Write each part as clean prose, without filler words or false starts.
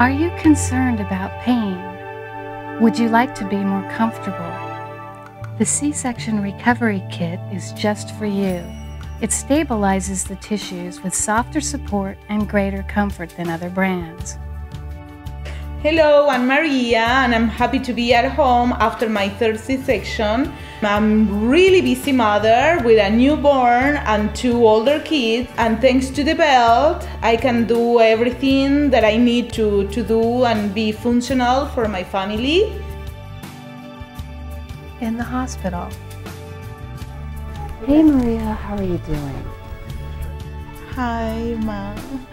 Are you concerned about pain? Would you like to be more comfortable? The C-section recovery kit is just for you. It stabilizes the tissues with softer support and greater comfort than other brands. Hello, I'm Maria and I'm happy to be at home after my third C-section. I'm a really busy mother with a newborn and two older kids, and thanks to the belt I can do everything that I need to do and be functional for my family. In the hospital. Hey Maria, how are you doing? Hi, Mom.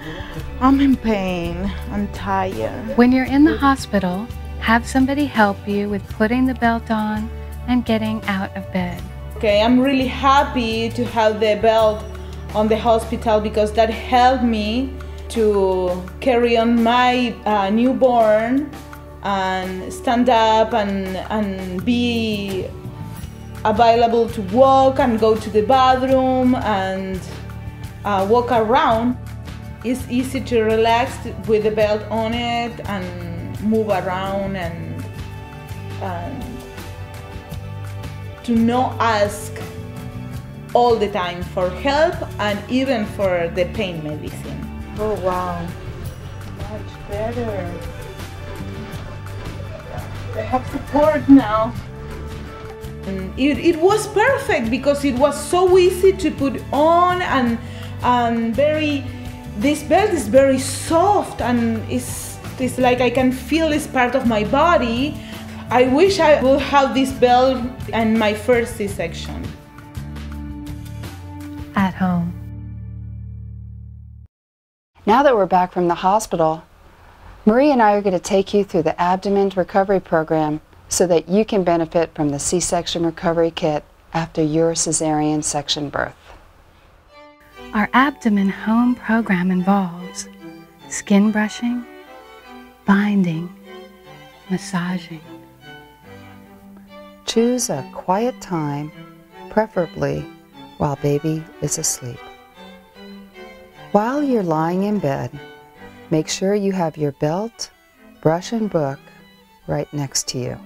I'm in pain. I'm tired. When you're in the hospital, have somebody help you with putting the belt on and getting out of bed. Okay, I'm really happy to have the belt on the hospital because that helped me to carry on my newborn and stand up and be available to walk and go to the bathroom and walk around. It's easy to relax with the belt on it and move around and to not ask all the time for help and even for the pain medicine. Oh wow, much better. I have support now. It was perfect because it was so easy to put on and this belt is very soft and it's like I can feel this part of my body. I wish I would have this belt and my first C-section. At home. Now that we're back from the hospital, Maria and I are going to take you through the abdomen recovery program so that you can benefit from the C-section recovery kit after your cesarean section birth. Our abdomen home program involves skin brushing, binding, massaging. Choose a quiet time, preferably while baby is asleep. While you're lying in bed, make sure you have your belt, brush, and book right next to you.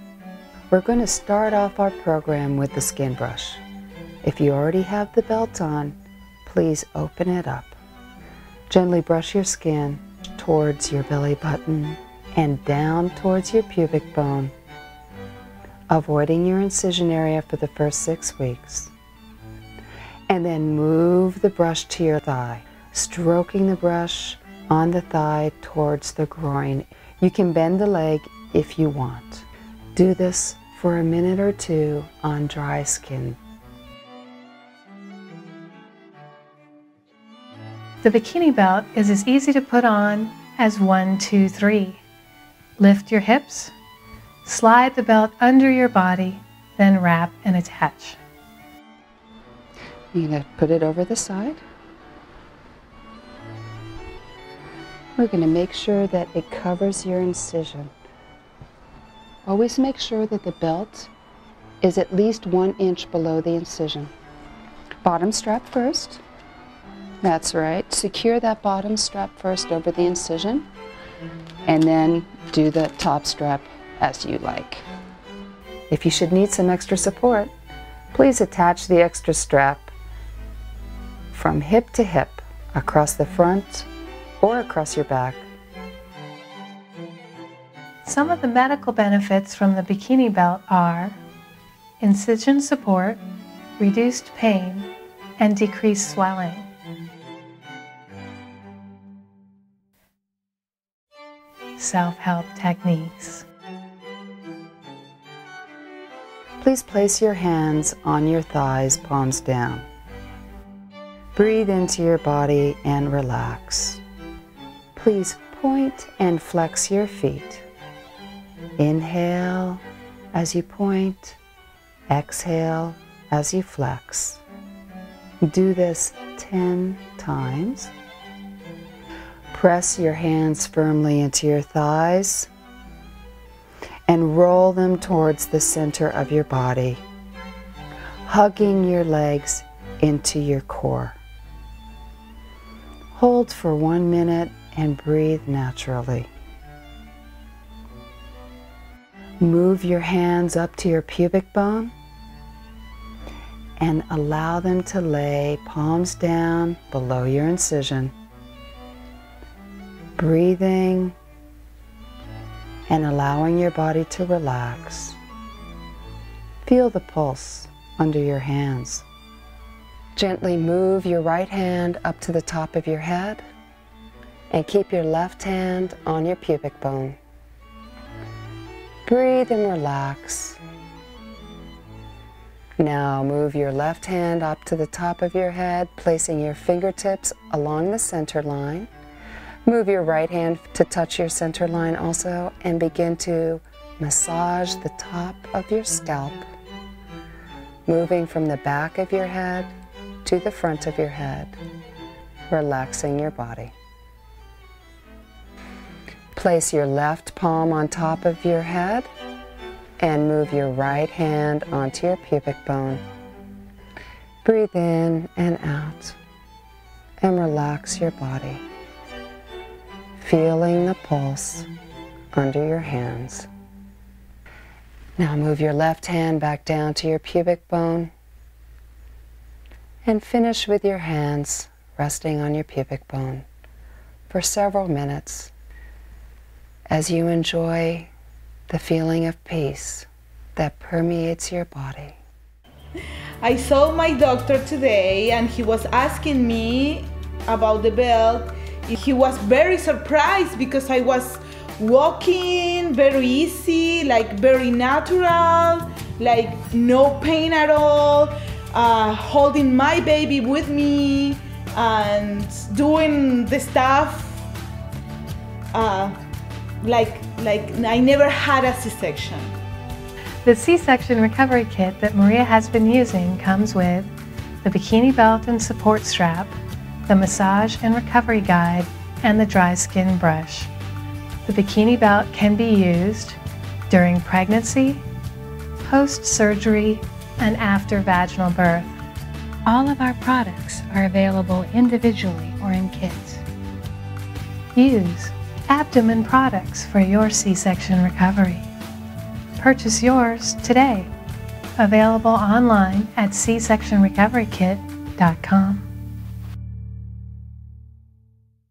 We're going to start off our program with the skin brush. If you already have the belt on, please open it up. Gently brush your skin towards your belly button and down towards your pubic bone, avoiding your incision area for the first 6 weeks. And then move the brush to your thigh, stroking the brush on the thigh towards the groin. You can bend the leg if you want. Do this for a minute or two on dry skin. The bikini belt is as easy to put on as 1, 2, 3. Lift your hips, slide the belt under your body, then wrap and attach. You're going to put it over the side. We're going to make sure that it covers your incision. Always make sure that the belt is at least 1 inch below the incision. Bottom strap first. That's right. Secure that bottom strap first over the incision, and then do the top strap as you like. If you should need some extra support, please attach the extra strap from hip to hip, across the front or across your back. Some of the medical benefits from the bikini belt are incision support, reduced pain, and decreased swelling. Self-help techniques. Please place your hands on your thighs, palms down. Breathe into your body and relax. Please point and flex your feet. Inhale as you point, exhale as you flex. Do this 10 times. Press your hands firmly into your thighs and roll them towards the center of your body, hugging your legs into your core. Hold for 1 minute and breathe naturally. Move your hands up to your pubic bone and allow them to lay palms down below your incision. Breathing and allowing your body to relax. Feel the pulse under your hands. Gently move your right hand up to the top of your head and keep your left hand on your pubic bone. Breathe and relax. Now move your left hand up to the top of your head, placing your fingertips along the center line. Move your right hand to touch your center line also, and begin to massage the top of your scalp, moving from the back of your head to the front of your head, relaxing your body. Place your left palm on top of your head and move your right hand onto your pubic bone. Breathe in and out and relax your body, feeling the pulse under your hands. Now move your left hand back down to your pubic bone and finish with your hands resting on your pubic bone for several minutes, as you enjoy the feeling of peace that permeates your body. I saw my doctor today and he was asking me about the belt. He was very surprised because I was walking very easy, like very natural, like no pain at all, holding my baby with me and doing the stuff like I never had a C-section. The C-section recovery kit that Maria has been using comes with the bikini belt and support strap, the massage and recovery guide, and the dry skin brush. The bikini belt can be used during pregnancy, post-surgery, and after vaginal birth. All of our products are available individually or in kits. Use Abdomen products for your C-section recovery. Purchase yours today. Available online at C-sectionrecoverykit.com.